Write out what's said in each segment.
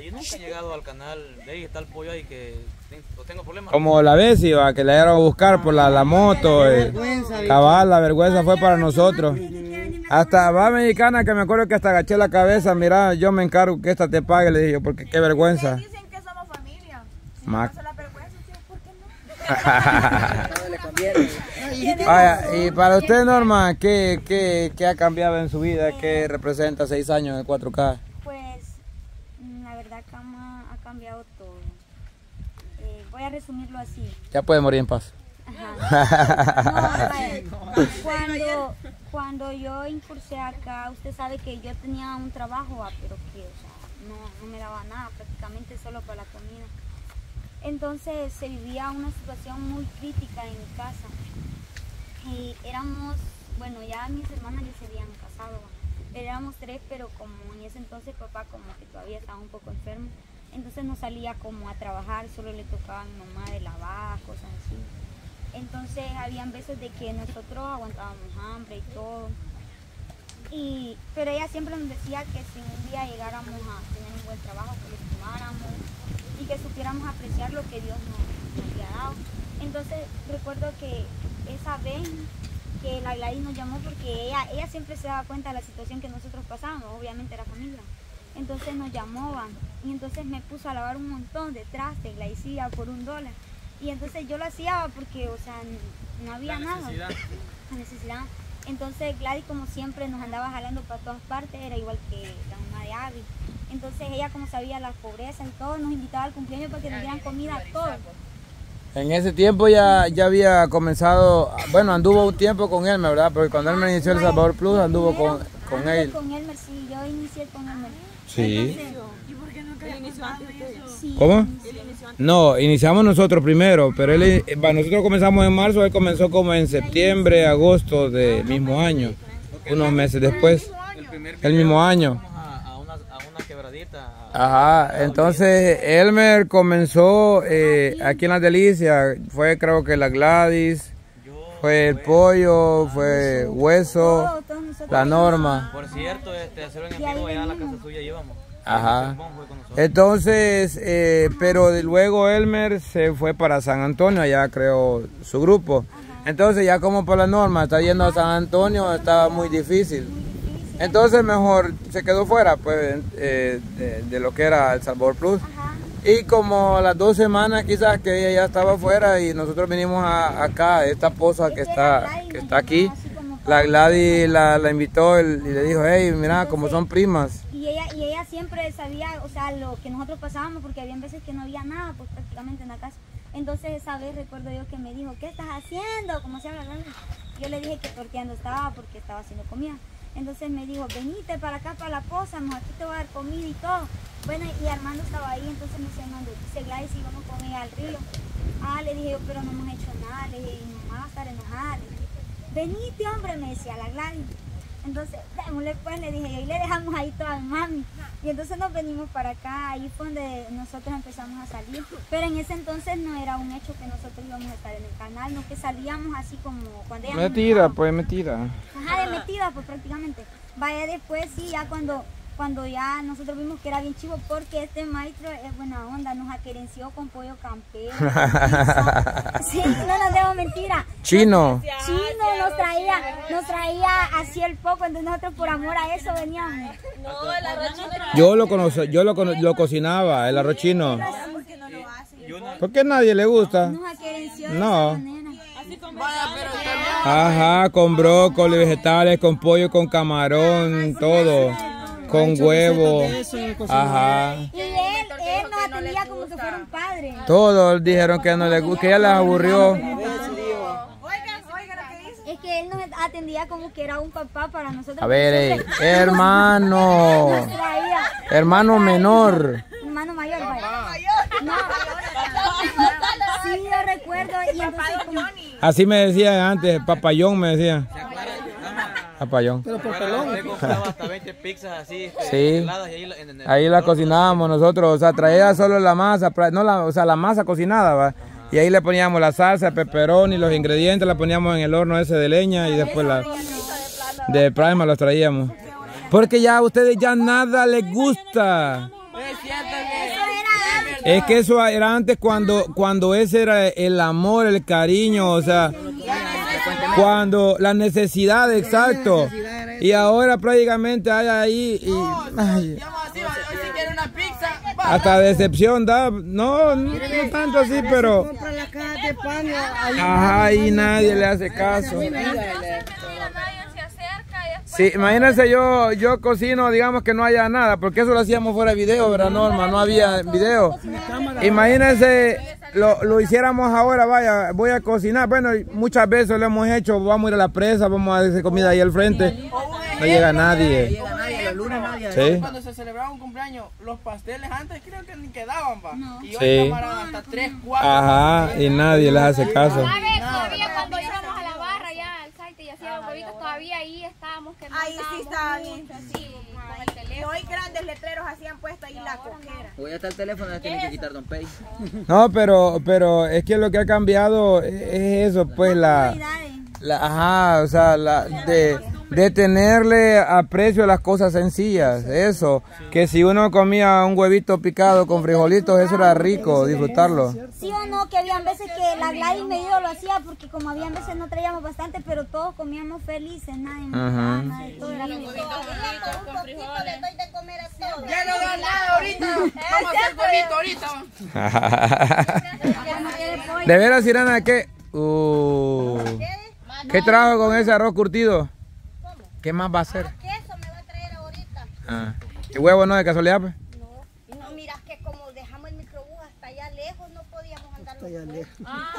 Ahí nunca he llegado al canal. De ahí está el pollo ahí que no tengo problemas. Como la vez iba, que la dieron a buscar por la moto. Cabal, la vergüenza fue para nosotros. Hasta va mexicana, que me acuerdo que hasta agaché la cabeza. Mira, yo me encargo que esta te pague, le dije yo, porque qué vergüenza. Dicen que somos familia. Vaya, y para usted, Norma, ¿qué ha cambiado en su vida? ¿Qué representa 6 años de 4K? Pues, la verdad que ha cambiado todo. Voy a resumirlo así. Ya puede morir en paz. Ajá. No, cuando yo incursé acá, usted sabe que yo tenía un trabajo, pero que no me daba nada, prácticamente solo para la comida. Entonces se vivía una situación muy crítica en mi casa. Y éramos, bueno, ya mis hermanas ya se habían casado, pero éramos 3, pero como en ese entonces papá como que todavía estaba un poco enfermo, entonces no salía como a trabajar, solo le tocaba a mi mamá de lavar, cosas así. Entonces habían veces de que nosotros aguantábamos hambre y todo. Pero ella siempre nos decía que si un día llegáramos a tener un buen trabajo, que lo tomáramos y que supiéramos apreciar lo que Dios nos había dado. Entonces recuerdo que esa vez que la Gladys nos llamó, porque ella siempre se daba cuenta de la situación que nosotros pasábamos, obviamente era familia. Entonces nos llamó y entonces me puso a lavar un montón de trastes, la hacía por $1. Y entonces yo lo hacía porque, o sea, no había nada. La necesidad. Entonces Gladys, como siempre, nos andaba jalando para todas partes, era igual que la mamá de Abby. Entonces ella, como sabía la pobreza y todo, nos invitaba al cumpleaños para que nos dieran comida a todos. En ese tiempo ya había comenzado, bueno, anduvo un tiempo con él, ¿verdad? Porque cuando él me inició El Salvador Plus, anduvo con él. Con él, sí, yo inicié con él. Sí. ¿Y por qué nunca inició antes eso? ¿Cómo? No, iniciamos nosotros primero, pero nosotros comenzamos en marzo, él comenzó como en septiembre, agosto del mismo año, unos meses después, el mismo año. A una quebradita. Ajá, entonces Elmer comenzó aquí en Las Delicias, fue creo que la Gladys, fue el pollo, fue Hueso, la Norma. Por cierto, hacer un enemigo allá a la casa suya íbamos. Ajá. Entonces, pero luego Elmer se fue para San Antonio, allá creó su grupo. Entonces ya como por la Norma está yendo a San Antonio, estaba muy difícil. Entonces mejor se quedó fuera pues de lo que era El Salvador Plus. Y como a las 2 semanas quizás que ella ya estaba fuera y nosotros vinimos acá, esta poza que está aquí, la Gladys la invitó y le dijo, hey, mira, como son primas. Y ella siempre sabía, o sea, lo que nosotros pasábamos, porque había veces que no había nada, pues prácticamente en la casa. Entonces esa vez recuerdo yo que me dijo, ¿qué estás haciendo? Como se habla, yo le dije que torteando estaba porque estaba haciendo comida. Entonces me dijo, venite para acá, para la poza, mejor aquí te voy a dar comida y todo. Bueno, y Armando estaba ahí, entonces me dice, Armando, dice Gladys, y vamos con ella al río. Ah, le dije yo, pero no hemos hecho nada, le dije, y mamá va a estar enojada. Le dije, venite, hombre, me decía la Gladys. Entonces, pues le dije, y le dejamos ahí toda mami. Y entonces nos venimos para acá, ahí fue donde nosotros empezamos a salir. Pero en ese entonces no era un hecho que nosotros íbamos a estar en el canal, no que salíamos así como cuando ella... Mentira, pues mentira. Ajá, de metida, pues prácticamente. Vaya, después sí, ya cuando ya nosotros vimos que era bien chivo, porque este maestro es buena onda, nos acerenció con pollo campero. Sí, no nos debo mentira. Chino nos traía así el poco, entonces nosotros por amor a eso veníamos. No, el arroz chino. Yo lo cocinaba, el arroz chino. Porque nadie le gusta. Nos acerenció de esa manera. Ajá, con brócoli, vegetales, con pollo, con camarón, todo. Con huevo, ajá. Y él nos atendía como si fuera un padre. Todos dijeron que no le gusta, que ya les aburrió. Es que él nos atendía como que era un papá para nosotros. A ver, hermano menor. Hermano mayor, no. Sí, yo recuerdo. Y entonces, así me decían antes, papayón me decían. Apayón. Pero por pelón. Yo compraba hasta 20 pizzas así, heladas, y ahí la cocinábamos nosotros, o sea, traía solo la masa, la masa cocinada, ¿va? Y ahí le poníamos la salsa, pepperoni, los ingredientes, la poníamos en el horno ese de leña y después de prima los traíamos. Porque ya a ustedes ya nada les gusta. Es que eso era antes cuando ese era el amor, el cariño, o sea, cuando la necesidad, exacto. Y ahora prácticamente hay ahí y, ay, hasta decepción da, no tanto así, pero ajá, y nadie le hace caso. Sí, imagínense, yo cocino, digamos que no haya nada, porque eso lo hacíamos fuera de video, ¿verdad, Norma? No había video. Imagínense, lo hiciéramos ahora, vaya, voy a cocinar. Bueno, muchas veces lo hemos hecho, vamos a ir a la presa, vamos a hacer comida ahí al frente. No llega nadie. Sí. Cuando se celebraba un cumpleaños, los pasteles antes creo que ni quedaban, va. No. Y hoy sí. Llamaban hasta 3, 4. Ajá, y nadie les hace caso. Todavía cuando íbamos a la barra ya al site y hacíamos huevitos, todavía ahí estábamos. Que no ahí sí estaban bien. Sí, con el teléfono. Hoy grandes letreros hacían puesta ahí la coquera. Hoy hasta el teléfono la tienen que quitar, Don Pei. No, pero es que lo que ha cambiado es eso, pues ajá, o sea, de tenerle aprecio a las cosas sencillas, eso, que si uno comía un huevito picado con frijolitos, eso era rico, disfrutarlo. Sí o no, que habían veces que la Gladys medio lo hacía, porque como habían veces no traíamos bastante, pero todos comíamos felices, nadie más, nadie, todo era feliz. Ya no da nada ahorita, vamos a hacer huevito ahorita. De veras, Sirena, ¿qué? ¿Qué trajo con ese arroz curtido? ¿Qué más va a hacer? Queso me va a traer ahorita. Ah. ¿Y huevo no de casualidad, pues? No. No, mira que como dejamos el microbús hasta allá lejos, no podíamos andar hasta allá lejos. Ah.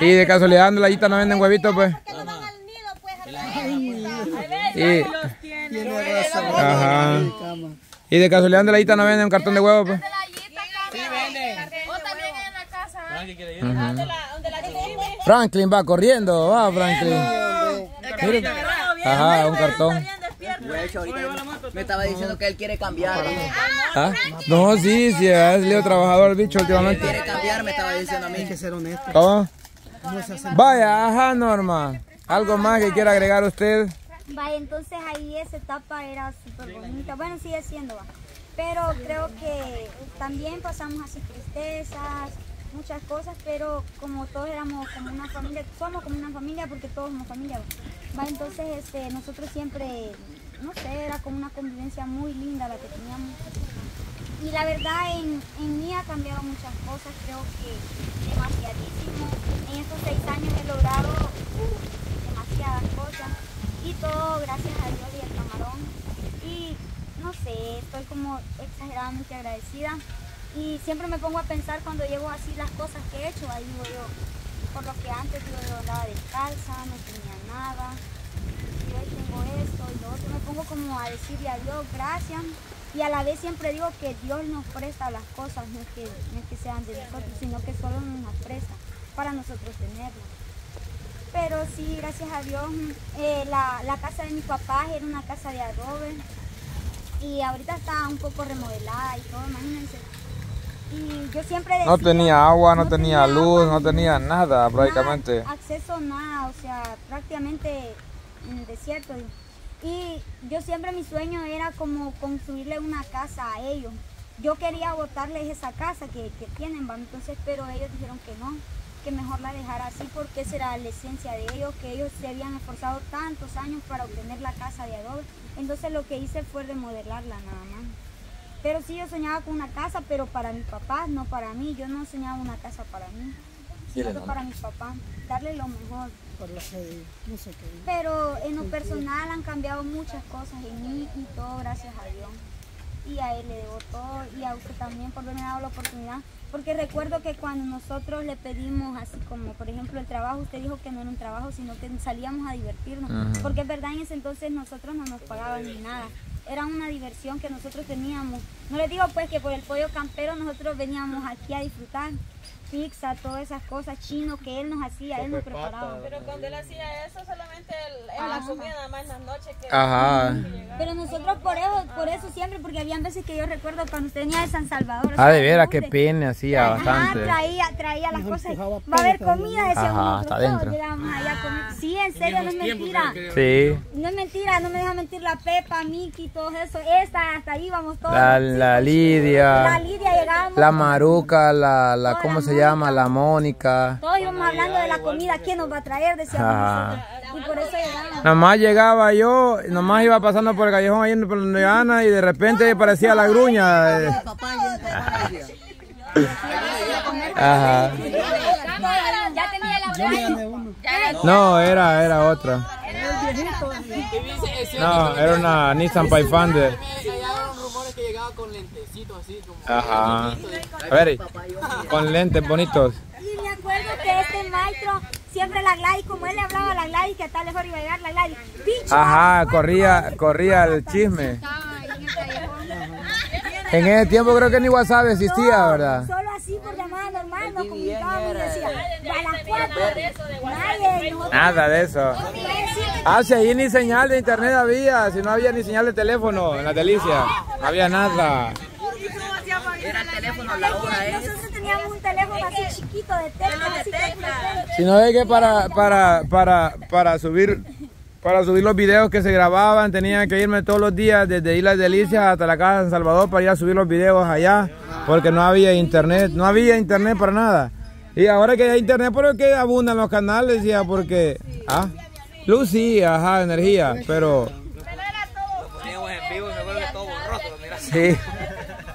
Y de casualidad la yita no venden huevitos, pues. ¿Por qué no van al nido, pues? Tiene razón. Ajá. Y de casualidad la yita no venden un cartón de huevo, pues. Sí, venden. O también en la casa. Franklin va corriendo, va Franklin. Ajá, un cartón. Me estaba diciendo que él quiere cambiar. ¿Ah? No, sí, es leo trabajador el bicho últimamente. Quiere cambiar, me estaba diciendo a mí. Hay que ser honesto. ¿Cómo? Vaya, ajá, Norma. ¿Algo más que quiera agregar usted? Vaya, entonces ahí esa etapa era súper bonita. Bueno, sigue siendo, va. Pero creo que también pasamos así tristezas, muchas cosas, pero como todos éramos como una familia, somos como una familia porque todos somos familia, va, entonces nosotros siempre, no sé, era como una convivencia muy linda la que teníamos. Y la verdad en mí ha cambiado muchas cosas, creo que demasiadísimo. En estos 6 años he logrado demasiadas cosas y todo gracias a Dios y al camarón. Y no sé, estoy como exageradamente agradecida. Y siempre me pongo a pensar cuando llevo así las cosas que he hecho, ahí digo yo, por lo que antes yo andaba descalza, no tenía nada, y hoy tengo esto y lo otro, me pongo como a decirle a Dios gracias, y a la vez siempre digo que Dios nos presta las cosas, no es que sean de nosotros, sino que solo nos presta para nosotros tenerlas. Pero sí, gracias a Dios, la casa de mi papá era una casa de adobe, y ahorita está un poco remodelada y todo, imagínense. Y yo siempre decía, no tenía agua, no tenía luz, agua, no tenía nada prácticamente. Acceso nada, o sea, prácticamente en el desierto. Y yo siempre mi sueño era como construirle una casa a ellos. Yo quería botarles esa casa que tienen, ¿va? Entonces, pero ellos dijeron que no, que mejor la dejar así porque esa era la esencia de ellos, que ellos se habían esforzado tantos años para obtener la casa de adobe. Entonces lo que hice fue remodelarla nada más. Pero sí, yo soñaba con una casa, pero para mi papá, no para mí. Yo no soñaba una casa para mí, sino para mi papá. Darle lo mejor. Por lo que, no sé qué. Pero en lo personal han cambiado muchas cosas en mí y todo gracias a Dios. Y a él le debo todo y a usted también por haberme dado la oportunidad. Porque recuerdo que cuando nosotros le pedimos así como, por ejemplo, el trabajo, usted dijo que no era un trabajo, sino que salíamos a divertirnos. Porque es verdad, en ese entonces nosotros no nos pagaban ni nada. Era una diversión que nosotros teníamos. No les digo pues que por el pollo campero nosotros veníamos aquí a disfrutar, pizza, todas esas cosas chino que él nos hacía, él nos preparaba. Pero cuando él hacía eso, solamente en la comida, nada más en las noches. Que pero nosotros por eso siempre, porque habían veces que yo recuerdo cuando usted venía de San Salvador. Ah, de veras, que pene hacía bastante. Traía las cosas. Va a haber comida, decía uno. Está adentro. Sí, en serio, no es mentira. Sí. No es mentira, no me deja mentir la Pepa, Miki, todo eso. Esta, hasta ahí íbamos todos. La Lidia. La Lidia llegamos. La Maruca, la ¿cómo se llama? La Mónica. Todos íbamos hablando de la comida, ¿quién nos va a traer? Decíamos nosotros. Y por eso llegamos. Nomás llegaba yo, nomás iba pasando por el callejón ahí por la Ana y de repente parecía la gruña. Ajá. No, era otra. No, era una Nissan Pathfinder. Llegaron rumores que llegaba con lentecitos así. Ajá. A ver, con lentes bonitos. Y me acuerdo que este maestro, siempre la Gladys, como él le hablaba a la Gladys, que hasta lejos iba a llegar la Gladys. Ajá, corría el chisme. En ese tiempo creo que ni WhatsApp existía, ¿verdad? Solo así por llamada normal nos comunicábamos y decía, a las 4, nada de eso. Ah, si ahí ni señal de internet había, si no había ni señal de teléfono en la Delicia, no había nada. Era el teléfono la hora, nosotros teníamos un teléfono así chiquito de tecla. Si no es que para subir... Para subir los videos que se grababan, tenía que irme todos los días desde Islas Delicias hasta la casa de San Salvador para ir a subir los videos allá, porque no había internet para nada. Y ahora que hay internet, pero que abundan los canales, ya porque... ¿Ah? Luz sí, ajá, energía, pero... Sí,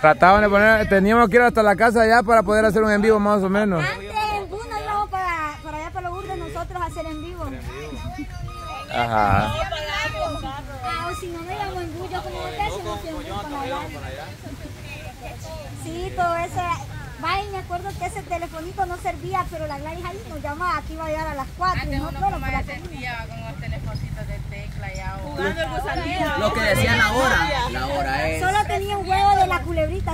trataban de poner... Teníamos que ir hasta la casa allá para poder hacer un en vivo más o menos. Antes en Buna íbamos para allá, para los burros, nosotros a hacer en vivo. Ajá. Ah, o si no me llamo en bullo, como ustedes se nos tienen para allá. Sí, todo eso. Vaya, me acuerdo que ese telefonito no servía, pero la Gladys ahí nos llamaba, aquí iba a llegar a las 4. Antes uno como se sentía con los telefonitos de tecla y ahora. Jugando el gusanito. Lo que decían la hora. La hora es. Solo tenía un huevo de la culebrita.